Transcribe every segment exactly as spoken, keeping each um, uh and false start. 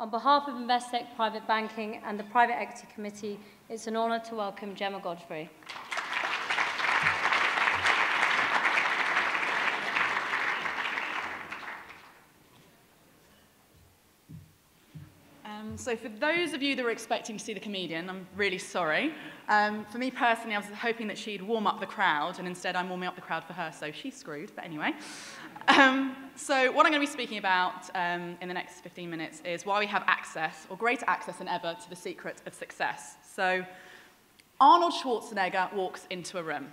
On behalf of Investec Private Banking and the Private Equity Committee, it's an honour to welcome Gemma Godfrey. Um, so for those of you that were expecting to see the comedian, I'm really sorry. Um, for me personally, I was hoping that she'd warm up the crowd, and instead I'm warming up the crowd for her, so she's screwed, but anyway. Um, so what I'm going to be speaking about um, in the next fifteen minutes is why we have access, or greater access than ever, to the secret of success. So Arnold Schwarzenegger walks into a room.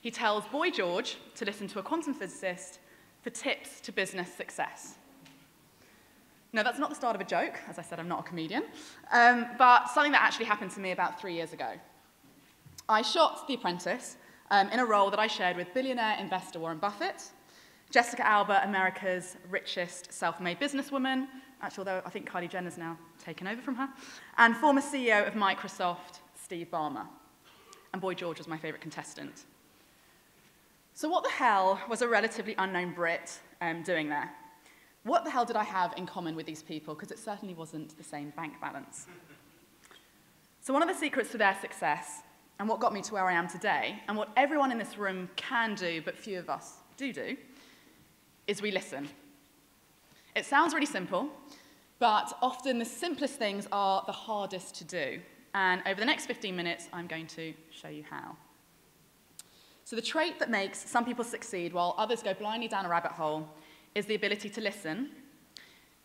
He tells Boy George to listen to a quantum physicist for tips to business success. No, that's not the start of a joke. As I said, I'm not a comedian. Um, but something that actually happened to me about three years ago. I shot The Apprentice um, in a role that I shared with billionaire investor Warren Buffett, Jessica Alba, America's richest self-made businesswoman, actually, although I think Kylie Jenner's now taken over from her, and former C E O of Microsoft, Steve Ballmer. And Boy George was my favorite contestant. So what the hell was a relatively unknown Brit um, doing there? What the hell did I have in common with these people? Because it certainly wasn't the same bank balance. So one of the secrets to their success, and what got me to where I am today, and what everyone in this room can do, but few of us do do, is we listen. It sounds really simple, but often the simplest things are the hardest to do. And over the next fifteen minutes, I'm going to show you how. So the trait that makes some people succeed while others go blindly down a rabbit hole is the ability to listen,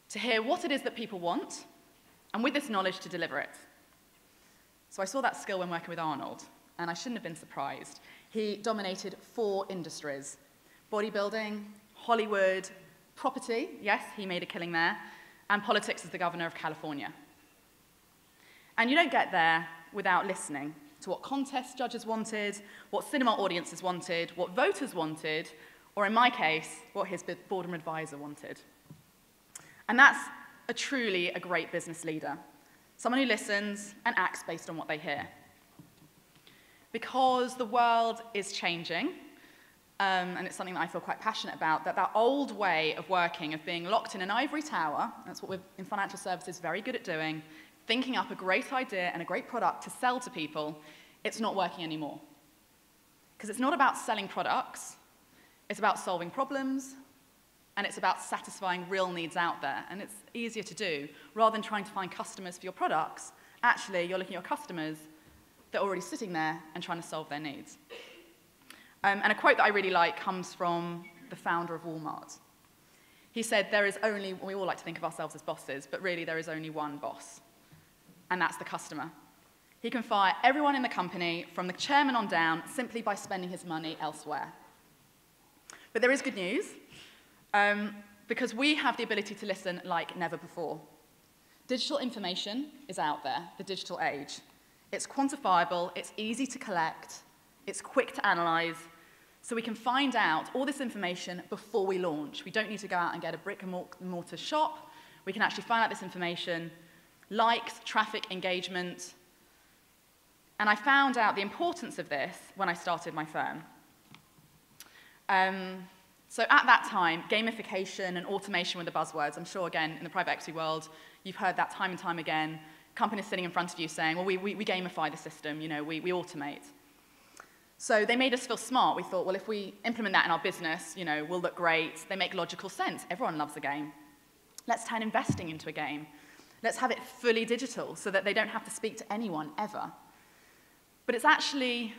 to hear what it is that people want, and with this knowledge to deliver it. So I saw that skill when working with Arnold, and I shouldn't have been surprised. He dominated four industries: bodybuilding, Hollywood, property, yes, he made a killing there, and politics as the governor of California. And you don't get there without listening to what contest judges wanted, what cinema audiences wanted, what voters wanted, or in my case, what his boardroom advisor wanted. And that's a truly a great business leader, someone who listens and acts based on what they hear. Because the world is changing, um, and it's something that I feel quite passionate about, that that old way of working, of being locked in an ivory tower, that's what we're in financial services very good at doing, thinking up a great idea and a great product to sell to people, it's not working anymore. Because it's not about selling products, it's about solving problems, and it's about satisfying real needs out there. And it's easier to do. Rather than trying to find customers for your products, actually, you're looking at your customers that are already sitting there and trying to solve their needs. Um, and a quote that I really like comes from the founder of Walmart. He said, there is only, we all like to think of ourselves as bosses, but really there is only one boss, and that's the customer. He can fire everyone in the company, from the chairman on down, simply by spending his money elsewhere. But there is good news, um, because we have the ability to listen like never before. Digital information is out there, the digital age. It's quantifiable, it's easy to collect, it's quick to analyze, so we can find out all this information before we launch. We don't need to go out and get a brick and mortar shop. We can actually find out this information, likes, traffic, engagement. And I found out the importance of this when I started my firm. Um, so at that time, gamification and automation were the buzzwords. I'm sure, again, in the private equity world, you've heard that time and time again. Companies sitting in front of you saying, well, we, we, we gamify the system, you know, we, we automate. So they made us feel smart. We thought, well, if we implement that in our business, you know, we'll look great. They make logical sense. Everyone loves a game. Let's turn investing into a game. Let's have it fully digital so that they don't have to speak to anyone ever. But it's actually,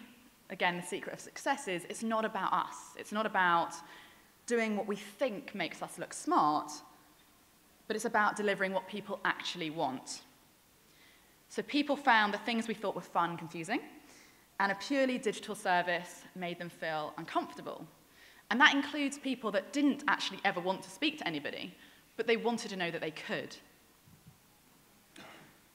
again, the secret of success is it's not about us. It's not about doing what we think makes us look smart, but it's about delivering what people actually want. So people found the things we thought were fun confusing, and a purely digital service made them feel uncomfortable. And that includes people that didn't actually ever want to speak to anybody, but they wanted to know that they could.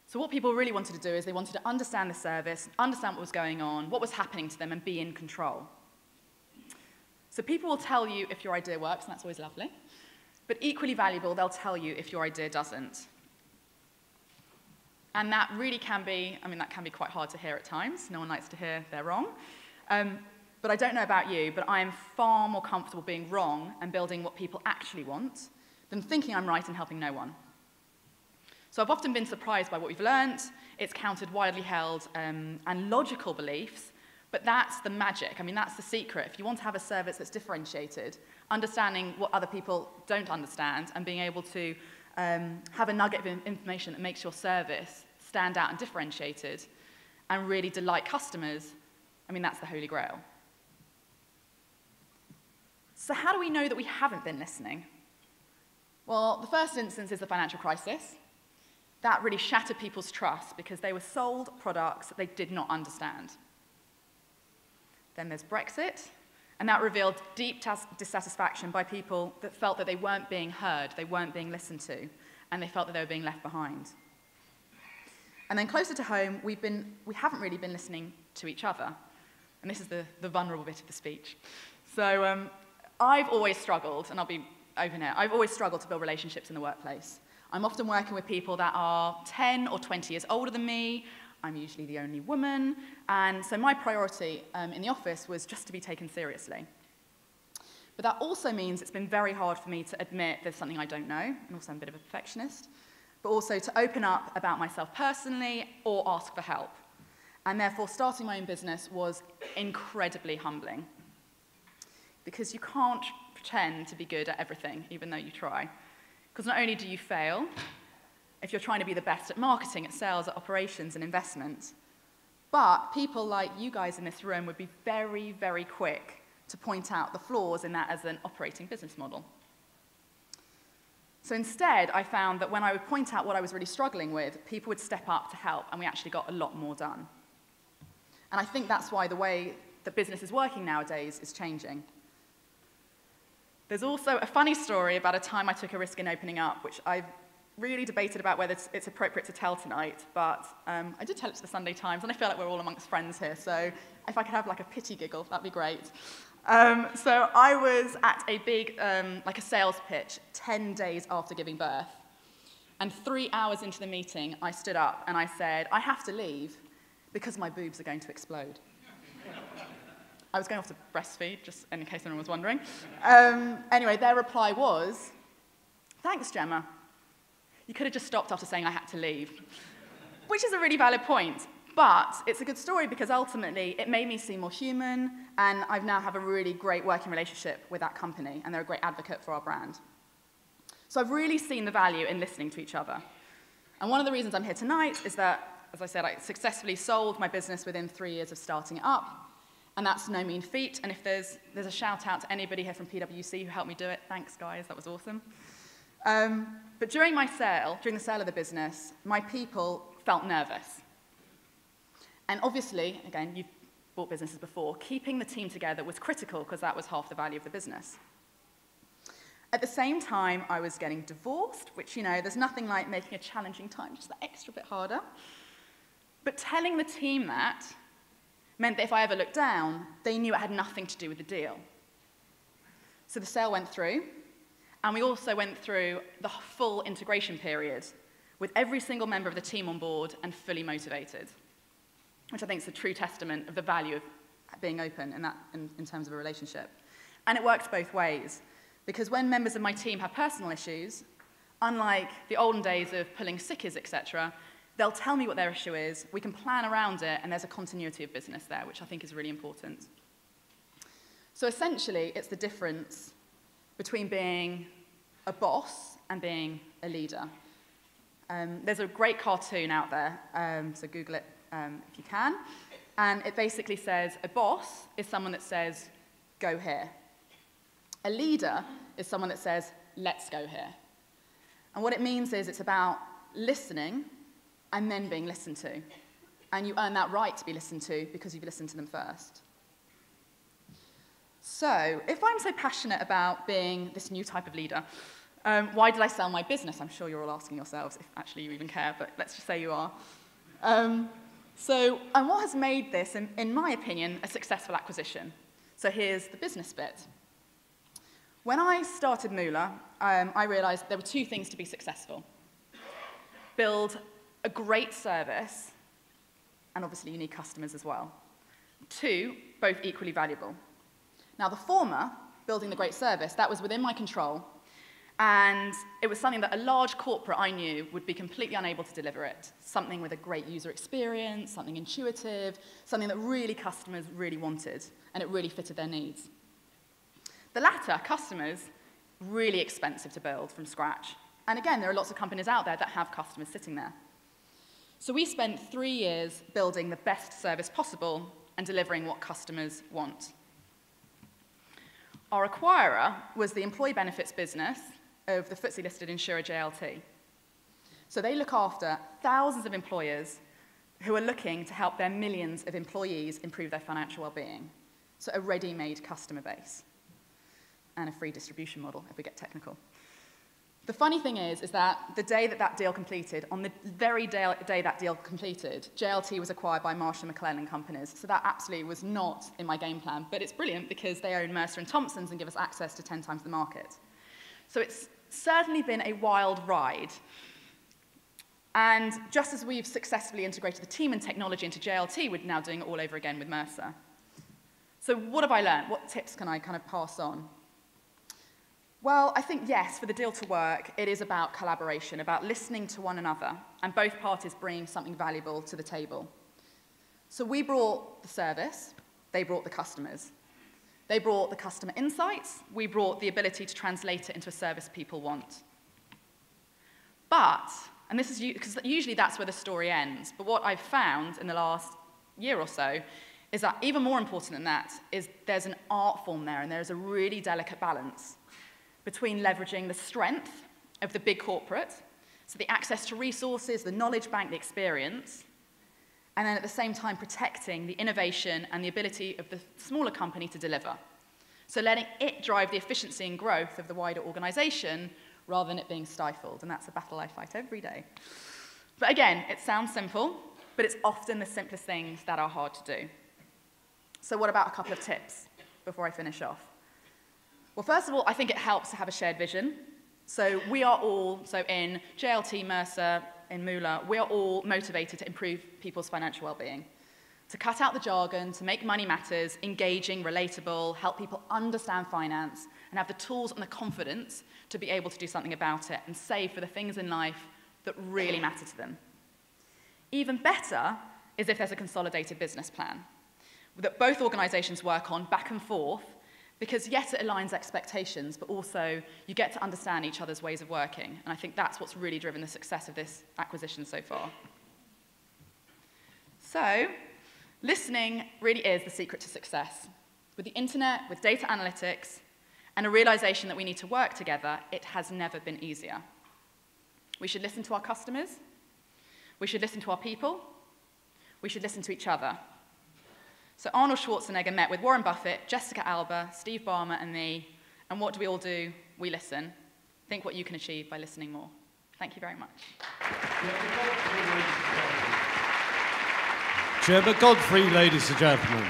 So what people really wanted to do is they wanted to understand the service, understand what was going on, what was happening to them, and be in control. So people will tell you if your idea works, and that's always lovely. But equally valuable, they'll tell you if your idea doesn't. And that really can be, I mean, that can be quite hard to hear at times. No one likes to hear they're wrong. Um, but I don't know about you, but I am far more comfortable being wrong and building what people actually want than thinking I'm right and helping no one. So I've often been surprised by what we've learned. It's countered widely held um, and logical beliefs, but that's the magic. I mean, that's the secret. If you want to have a service that's differentiated, understanding what other people don't understand and being able to um, have a nugget of information that makes your service stand out and differentiated and really delight customers, I mean, that's the holy grail. So how do we know that we haven't been listening? Well, the first instance is the financial crisis. That really shattered people's trust because they were sold products that they did not understand. Then there's Brexit, and that revealed deep dissatisfaction by people that felt that they weren't being heard, they weren't being listened to, and they felt that they were being left behind. And then closer to home, we've been, we haven't really been listening to each other. And this is the, the vulnerable bit of the speech. So um, I've always struggled, and I'll be open here, I've always struggled to build relationships in the workplace. I'm often working with people that are ten or twenty years older than me. I'm usually the only woman. And so my priority um, in the office was just to be taken seriously. But that also means it's been very hard for me to admit there's something I don't know, and also I'm a bit of a perfectionist, but also to open up about myself personally or ask for help. And therefore, starting my own business was incredibly humbling, because you can't pretend to be good at everything, even though you try. Because not only do you fail, if you're trying to be the best at marketing, at sales, at operations, and investment, but people like you guys in this room would be very, very quick to point out the flaws in that as an operating business model. So instead, I found that when I would point out what I was really struggling with, people would step up to help, and we actually got a lot more done. And I think that's why the way that business is working nowadays is changing. There's also a funny story about a time I took a risk in opening up, which I've really debated about whether it's appropriate to tell tonight, but um, I did tell it to the Sunday Times, and I feel like we're all amongst friends here, so if I could have like a pity giggle, that'd be great. Um, so I was at a big, um, like a sales pitch, ten days after giving birth, and three hours into the meeting, I stood up and I said, I have to leave because my boobs are going to explode. I was going off to breastfeed, just in case anyone was wondering. Um, anyway, their reply was, thanks, Gemma. You could have just stopped after saying I had to leave, which is a really valid point. But it's a good story because ultimately it made me seem more human, and I now have a really great working relationship with that company, and they're a great advocate for our brand. So I've really seen the value in listening to each other. And one of the reasons I'm here tonight is that, as I said, I successfully sold my business within three years of starting it up. And that's no mean feat. And if there's, there's a shout out to anybody here from P W C who helped me do it, thanks guys, that was awesome. Um, but during my sale, during the sale of the business, my people felt nervous. And obviously, again, you've bought businesses before, keeping the team together was critical because that was half the value of the business. At the same time, I was getting divorced, which, you know, there's nothing like making a challenging time just that extra bit harder. But telling the team that meant that if I ever looked down, they knew it had nothing to do with the deal. So the sale went through, and we also went through the full integration period with every single member of the team on board and fully motivated, which I think is a true testament of the value of being open in, that, in, in terms of a relationship. And it works both ways, because when members of my team have personal issues, unlike the olden days of pulling sickies, et cetera, they'll tell me what their issue is, we can plan around it, and there's a continuity of business there, which I think is really important. So essentially, it's the difference between being a boss and being a leader. Um, there's a great cartoon out there, um, so Google it um, if you can, and it basically says, a boss is someone that says, go here. A leader is someone that says, let's go here. And what it means is it's about listening, and then being listened to. And you earn that right to be listened to because you've listened to them first. So, if I'm so passionate about being this new type of leader, um, why did I sell my business? I'm sure you're all asking yourselves if actually you even care, but let's just say you are. Um, so, and what has made this, in, in my opinion, a successful acquisition? So here's the business bit. When I started Moola, um, I realized there were two things to be successful. Build a great service, and obviously you need customers as well. Two, both equally valuable. Now the former, building the great service, that was within my control, And it was something that a large corporate I knew would be completely unable to deliver it. Something with a great user experience, something intuitive, something that really customers really wanted, and it really fitted their needs. The latter, customers, really expensive to build from scratch. And again, there are lots of companies out there that have customers sitting there. So we spent three years building the best service possible and delivering what customers want. Our acquirer was the employee benefits business of the F T S E listed insurer J L T. So they look after thousands of employers who are looking to help their millions of employees improve their financial well-being. So a ready-made customer base and a free distribution model, if we get technical. The funny thing is, is that the day that that deal completed, on the very day, day that deal completed, J L T was acquired by Marsh and McLennan Companies, so that absolutely was not in my game plan, but it's brilliant because they own Mercer and Thompson's and give us access to ten times the market. So it's certainly been a wild ride. And just as we've successfully integrated the team and technology into J L T, we're now doing it all over again with Mercer. So what have I learned? What tips can I kind of pass on? Well, I think, yes, for the deal to work, it is about collaboration, about listening to one another, and both parties bringing something valuable to the table. So we brought the service, they brought the customers. They brought the customer insights, we brought the ability to translate it into a service people want. But, and this is, because usually that's where the story ends, but what I've found in the last year or so is that even more important than that is there's an art form there, and there's a really delicate balance between leveraging the strength of the big corporate, so the access to resources, the knowledge bank, the experience, and then at the same time protecting the innovation and the ability of the smaller company to deliver. So letting it drive the efficiency and growth of the wider organization rather than it being stifled, and that's a battle I fight every day. But again, it sounds simple, but it's often the simplest things that are hard to do. So what about a couple of tips before I finish off? Well, first of all, I think it helps to have a shared vision. So we are all, so in J L T, Mercer, in Moola, we are all motivated to improve people's financial well-being, to cut out the jargon, to make money matters engaging, relatable, help people understand finance, and have the tools and the confidence to be able to do something about it and save for the things in life that really matter to them. Even better is if there's a consolidated business plan that both organizations work on back and forth, because yes, it aligns expectations, but also you get to understand each other's ways of working. And I think that's what's really driven the success of this acquisition so far. So listening really is the secret to success. With the internet, with data analytics, and a realization that we need to work together, it has never been easier. We should listen to our customers. We should listen to our people. We should listen to each other. So Arnold Schwarzenegger met with Warren Buffett, Jessica Alba, Steve Ballmer, and me. And what do we all do? We listen. Think what you can achieve by listening more. Thank you very much. Gemma Godfrey, ladies and gentlemen.